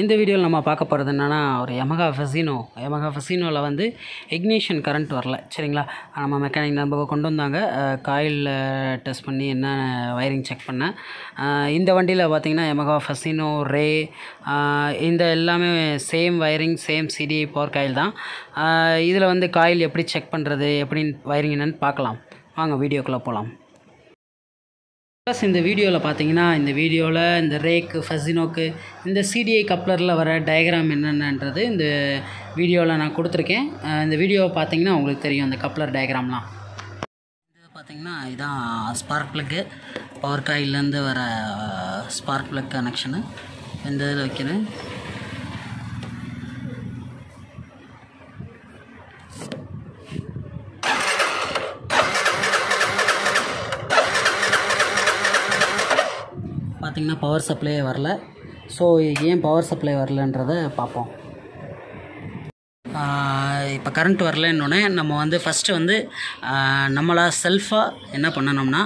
இந்த வீடியோவில் நம்ம பார்க்க போகிறது என்னென்னா ஒரு Yamaha Fascinoவில் வந்து இக்னிஷன் கரண்ட் வரல சரிங்களா. நம்ம மெக்கானிக் நம்ம கொண்டு வந்தாங்க, காயில் டெஸ்ட் பண்ணி என்ன வயரிங் செக் பண்ணேன். இந்த வண்டியில் பார்த்திங்கன்னா Yamaha Fascino ரே இந்த எல்லாமே same wiring same CD power coil தான். இதில் வந்து காயில் எப்படி செக் பண்ணுறது எப்படின்னு வயரிங் என்னென்னு பார்க்கலாம். வாங்க வீடியோக்குள்ளே போகலாம். ப்ளஸ் இந்த வீடியோவில் பார்த்தீங்கன்னா இந்த வீடியோவில் இந்த ரேக்கு ஃபஸினோக்கு இந்த சிடிஐ கப்ளரில் வர டயக்ராம் என்னென்னன்றது இந்த வீடியோவில் நான் கொடுத்துருக்கேன். இந்த வீடியோவை பார்த்தீங்கன்னா உங்களுக்கு தெரியும் அந்த கப்ளர் டயக்ராம்லாம். இது பார்த்திங்கன்னா இதுதான் ஸ்பார்க் ப்ளக்கு, பவர் காயிலேருந்து வர ஸ்பார்க் ப்ளக் கனெக்ஷனு இந்த இதில் வைக்கிறேன். பார்த்திங்கன்னா பவர் சப்ளை வரல. ஸோ ஏன் பவர் சப்ளை வரலன்றதை பார்ப்போம். இப்போ கரண்ட் வரலன்னொடனே நம்ம வந்து ஃபஸ்ட்டு வந்து நம்மளா செல்ஃபாக என்ன பண்ணணும்னா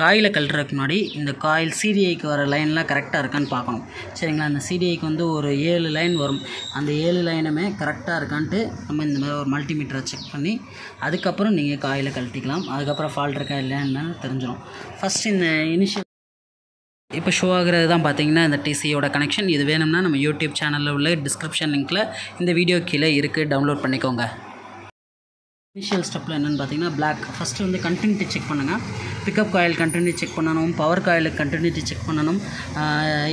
காயிலை கழட்டுறதுக்கு முன்னாடி இந்த காயில் சிடிஐக்கு வர லைன்லாம் கரெக்டாக இருக்கான்னு பார்க்கணும் சரிங்களா. அந்த சிடிஐக்கு வந்து ஒரு 7 லைன் வரும். அந்த 7 லைனுமே கரெக்டாக இருக்கான்ட்டு நம்ம இந்த மாதிரி ஒரு மல்டிமீட்டரை செக் பண்ணி அதுக்கப்புறம் நீங்கள் காயிலை கழட்டிக்கலாம். அதுக்கப்புறம் ஃபால்ட் இருக்கா இல்லைன்னு தெரிஞ்சிடும். ஃபஸ்ட்டு இந்த இனிஷியல் இப்போ ஷோ ஆகிறது தான் பார்த்திங்கன்னா இந்த டிசியோட கனெக்ஷன். இது வேணும்னா நம்ம யூடியூப் சேனலில் உள்ள டிஸ்கிரிப்ஷன் லிங்க்கில் இந்த வீடியோ கீழே இருக்குது, டவுன்லோட் பண்ணிக்கோங்க. இனிஷியல் ஸ்டெப்பில் என்னென்னு பார்த்திங்கன்னா பிளாக் ஃபஸ்ட்டு வந்து கண்டினியூட்டி செக் பண்ணுங்கள். பிக்கப் காயில் கண்டினியூட்டி செக் பண்ணணும், பவர் காயிலுக்கு கண்டினியூட்டி செக் பண்ணணும்,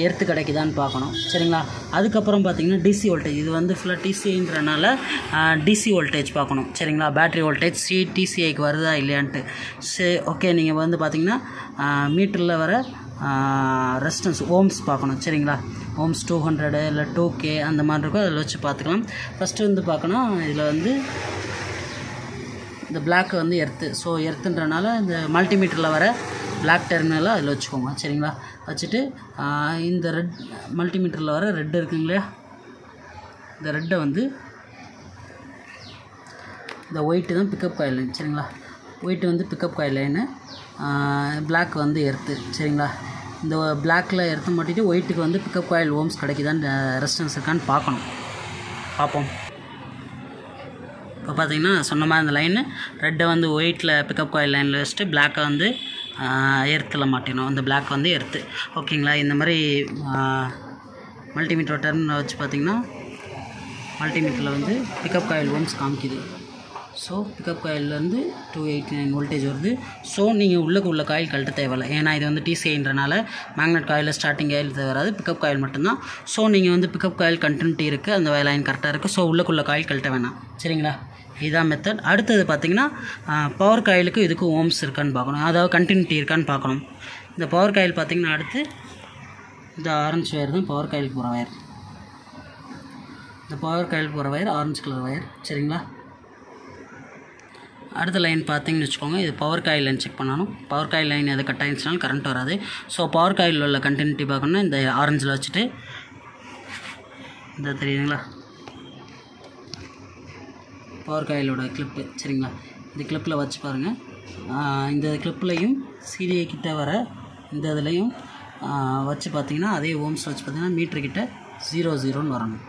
எர்த்து கிடைக்குதான்னு பார்க்கணும் சரிங்களா. அதுக்கப்புறம் பார்த்திங்கன்னா டிசி வோல்டேஜ், இது வந்து ஃபுல்லாக டிசிங்கிறனால டிசி வோல்டேஜ் பார்க்கணும் சரிங்களா. பேட்ரி வோல்டேஜ் சி டிசிஐக்கு வருதா இல்லையான்ட்டு சரி ஓகே. நீங்கள் வந்து பார்த்திங்கன்னா மீட்டரில் வர ரெசிஸ்டன்ஸ் ஓம்ஸ் பார்க்கணும் சரிங்களா. ஓம்ஸ் 200 இல்லை 2K அந்த மாதிரி இருக்கும், அதில் வச்சு பார்த்துக்கலாம். ஃபஸ்ட்டு வந்து பார்க்கணும் இதில் வந்து இந்த பிளாக் வந்து எர்த்து. ஸோ எர்த்துன்றனால இந்த மல்டிமீட்டரில் வர பிளாக் டெர்மினலாக அதில் வச்சுக்கோங்க சரிங்களா. வச்சுட்டு இந்த ரெட் மல்டிமீட்டரில் வர ரெட் இருக்குங்களா, இந்த ரெட்டை வந்து இந்த ஒயிட்டு தான் பிக்கப் காயில் சரிங்களா. ஒயிட்டு வந்து பிக்கப் காயில் லைனு, பிளாக் வந்து எர்த்து சரிங்களா. இந்த பிளாக்கில் எர்த்து மாட்டிட்டு ஒயிட்டுக்கு வந்து பிக்கப் காயில் ஓம்ஸ் கிடைக்குதான்னு ரெசிஸ்டன்ஸ் இருக்கான்னு பார்க்கணும். பார்ப்போம். இப்போ பார்த்திங்கன்னா சொன்ன மாதிரி அந்த லைனு ரெட்டை வந்து ஒயிட்டில் பிக்கப் காயில் லைனில் வச்சுட்டு பிளாக்கை வந்து எர்த்தில் மாட்டினோம். அந்த பிளாக் வந்து எர்த்து ஓகேங்களா. இந்த மாதிரி மல்டிமீட்டர் டெர்மினல் வச்சு பார்த்திங்கன்னா மல்டிமீட்டரில் வந்து பிக்கப் காயில் ஓம்ஸ் காமிக்குது. ஸோ பிக்கப் காயிலேருந்து 289 வோல்டேஜ் வருது. ஸோ நீங்கள் உள்ளே காயில் கழட்ட தேவையில்லை, ஏன்னா இது வந்து டிசிஐன்றனால மேக்னெட் காயில் ஸ்டார்டிங் காயில் வராது, பிக்கப் காயில் மட்டும்தான். ஸோ நீங்கள் வந்து பிக்கப் காயில் கண்டினியூட்டி இருக்குது, அந்த லைன் கரெக்டாக இருக்குது. ஸோ உள்ளே காயில் கழட்ட வேணாம் சரிங்களா. இதான் மெத்தட். அடுத்தது பார்த்திங்கன்னா பவர் காயிலுக்கு இதுக்கு ஓம்ஸ் இருக்கான்னு பார்க்கணும், அதாவது கண்டினியூட்டி இருக்கான்னு பார்க்கணும். இந்த பவர் காயில் பார்த்திங்கன்னா அடுத்து இந்த ஆரஞ்சு வயர் தான் பவர் காயிலுக்கு போகிற வயர். இந்த பவர் காயில் போகிற வயர் ஆரஞ்சு கலர் வயர் சரிங்களா. அடுத்த லைன் பார்த்திங்கன்னு வச்சுக்கோங்க, இது பவர் காயில் லைன் செக் பண்ணணும். பவர் காயில் லைன் எது கட் ஆகிடுச்சுனாலும் கரண்ட் வராது. ஸோ பவர் காயில் உள்ள கண்டினியூட்டி பார்க்கணுன்னா இந்த ஆரஞ்சில் வச்சுட்டு இந்த தெரியுதுங்களா பவர் காயிலோட கிளிப்பு சரிங்களா. இந்த கிளிப்பில் வச்சு பாருங்கள். இந்த கிளிப்லையும் சிடிஐ கிட்ட வர இந்த இதுலையும் வச்சு பார்த்திங்கன்னா அதே ஓம்ஸ் வச்சு பார்த்திங்கன்னா மீட்டர்கிட்ட 00ன்னு வரணும்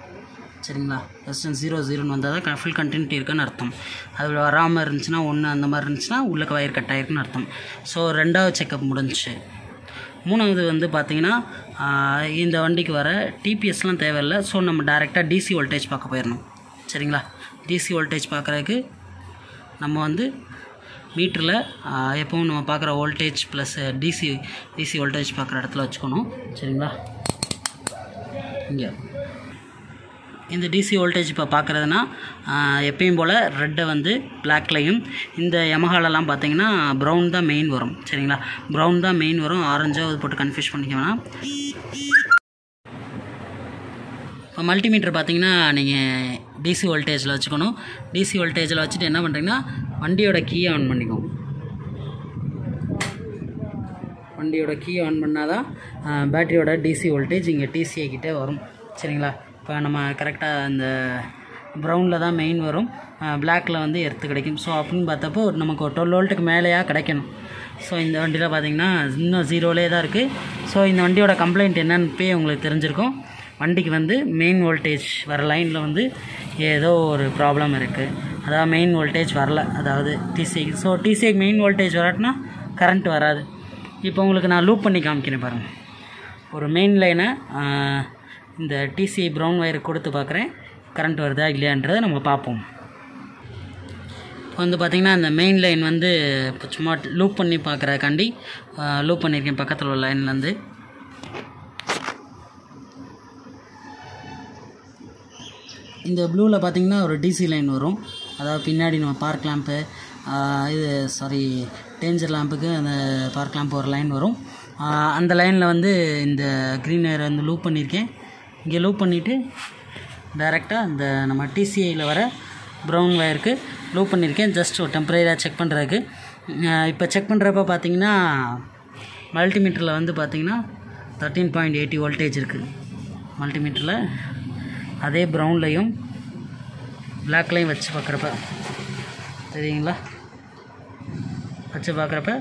சரிங்களா. ரெசிஸ்டன்ஸ் 00ன்னு வந்தால் தான் ஃபுல் கண்டினியூட்டி இருக்குன்னு அர்த்தம். அது வராமல் இருந்துச்சுன்னா 1 அந்த மாதிரி இருந்துச்சுன்னா உள்ளக்க வயர் கட் ஆகிருக்குன்னு அர்த்தம். ஸோ ரெண்டாவது செக்கப் முடிஞ்சிச்சு. மூணாவது வந்து பார்த்திங்கன்னா இந்த வண்டிக்கு வர டிபிஎஸ்லாம் தேவையில்லை. ஸோ நம்ம டைரெக்டாக டிசி வோல்டேஜ் பார்க்க போயிடணும் சரிங்களா. டிசி வோல்டேஜ் பார்க்குறதுக்கு நம்ம வந்து மீட்டரில் எப்பவும் நம்ம பார்க்குற வோல்டேஜ் ப்ளஸ் டிசி வோல்டேஜ் பார்க்குற இடத்துல வச்சுக்கணும் சரிங்களா. இங்கே இந்த டிசி வோல்டேஜ் இப்போ பார்க்குறதுனா எப்பயும் போல் ரெட்டை வந்து பிளாக்லையும் இந்த Yamahaலலாம் பார்த்திங்கன்னா ப்ரௌன் தான் மெயின் வரும் சரிங்களா. ப்ரௌன் தான் மெயின் வரும், ஆரஞ்சோ அது போட்டு கன்ஃபியூஸ் பண்ணிக்க வேணாம். இப்போ மல்டிமீட்டர் பார்த்திங்கன்னா நீங்கள் டிசி வோல்டேஜில் வச்சுக்கணும். டிசி வோல்டேஜில் வச்சுட்டு என்ன பண்ணுறீங்கன்னா வண்டியோட கீயை ஆன் பண்ணிக்கோங்க. வண்டியோட கீயை ஆன் பண்ணால் தான் பேட்டரியோட டிசி வோல்டேஜ் இங்கே டிசிஐ கிட்டே வரும் சரிங்களா. இப்போ நம்ம கரெக்டாக அந்த ப்ரௌனில் தான் மெயின் வரும், பிளாக்கில் வந்து எர்த்து கிடைக்கும். ஸோ அப்படின்னு பார்த்தப்போ நமக்கு ஒரு 12 வோல்ட்டுக்கு மேலேயாக கிடைக்கணும். ஸோ இந்த வண்டியில் பார்த்திங்கன்னா இன்னும் 0லே தான் இருக்குது. ஸோ இந்த வண்டியோட கம்ப்ளைண்ட் என்னன்னு உங்களுக்கு தெரிஞ்சிருக்கும். வண்டிக்கு வந்து மெயின் வோல்டேஜ் வர லைனில் வந்து ஏதோ ஒரு ப்ராப்ளம் இருக்குது. அதாவது மெயின் வோல்டேஜ் வரல, அதாவது டிசிஐக்கு. ஸோ டிசிஐக்கு மெயின் வோல்டேஜ் வராட்டினா கரண்ட் வராது. இப்போ உங்களுக்கு நான் லூப் பண்ணி காமிக்கிறேன் பாருங்கள். ஒரு மெயின் லைனை இந்த டிசிஐ ப்ரௌன் ஒயர் கொடுத்து பார்க்குறேன், கரண்ட் வருதா இல்லையான்றதை நம்ம பார்ப்போம். இப்போ வந்து பார்த்திங்கன்னா அந்த மெயின் லைன் வந்து இப்போ சும்மா லூப் பண்ணி பார்க்குறக்காண்டி லூப் பண்ணியிருக்கேன். பக்கத்தில் உள்ள லைன்லேருந்து இந்த ப்ளூவில் பார்த்திங்கன்னா ஒரு டிசி லைன் வரும். அதாவது பின்னாடி நம்ம பார்க் லேம்ப்பு டேஞ்சர் லேம்புக்கு அந்த பார்க் லேம்ப் ஒரு லைன் வரும். அந்த லைனில் வந்து இந்த க்ரீன் ஒயரை வந்து லூப் பண்ணியிருக்கேன். இங்கே லூப் பண்ணிவிட்டு டைரெக்டாக இந்த நம்ம டிசிஐயில் வர ப்ரௌன் ஒயருக்கு லூப் பண்ணியிருக்கேன், ஜஸ்ட் ஒரு டெம்பரரியாக செக் பண்ணுறதுக்கு. இப்போ செக் பண்ணுறப்ப பார்த்திங்கன்னா மல்டிமீட்டரில் வந்து பார்த்திங்கன்னா 13.80 வோல்டேஜ் இருக்குது மல்டிமீட்டரில். அதே ப்ரௌன்லையும் பிளாக்லையும் வச்சு பார்க்குறப்ப தெரியுங்களா, வச்சு பார்க்குறப்ப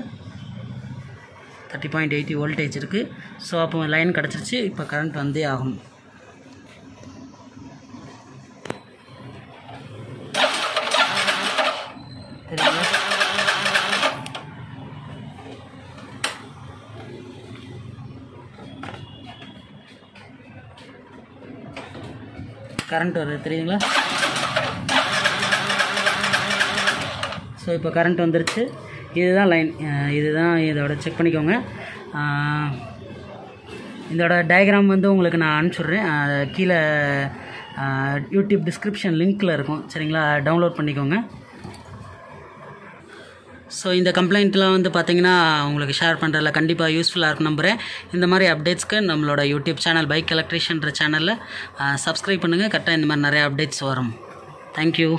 30.80 வோல்டேஜ் இருக்குது. ஸோ அப்போ லைன் கிடச்சிருச்சு, இப்போ கரண்ட் வந்தே ஆகும். தெரியுங்களா, கரண்ட் வருது தெரியுங்களா. ஸோ இப்போ கரண்ட் வந்துருச்சு. இதுதான் லைன், இதுதான் இதோட செக் பண்ணிக்கோங்க. இதோட டயக்ராம் வந்து உங்களுக்கு நான் அனுப்பிச்சுட்றேன், கீழே யூடியூப் டிஸ்கிரிப்ஷன் லிங்க்கில் இருக்கும், சரிங்களா, டவுன்லோட் பண்ணிக்கோங்க. ஸோ இந்த கம்ப்ளைண்ட்லாம் வந்து பார்த்திங்கன்னா உங்களுக்கு ஷேர் பண்ணுறதுல கண்டிப்பாக யூஸ்ஃபுல்லாக இருக்கும் நம்புகிறேன். இந்த மாதிரி அப்டேட்ஸ்க்கு நம்மளோட யூடியூப் சேனல் பைக் எலக்ட்ரிஷியன்ற சேனலில் சப்ஸ்கிரைப் பண்ணுங்கள். கரெக்டாக இந்த மாதிரி நிறையா அப்டேட்ஸ் வரும். தேங்க்யூ.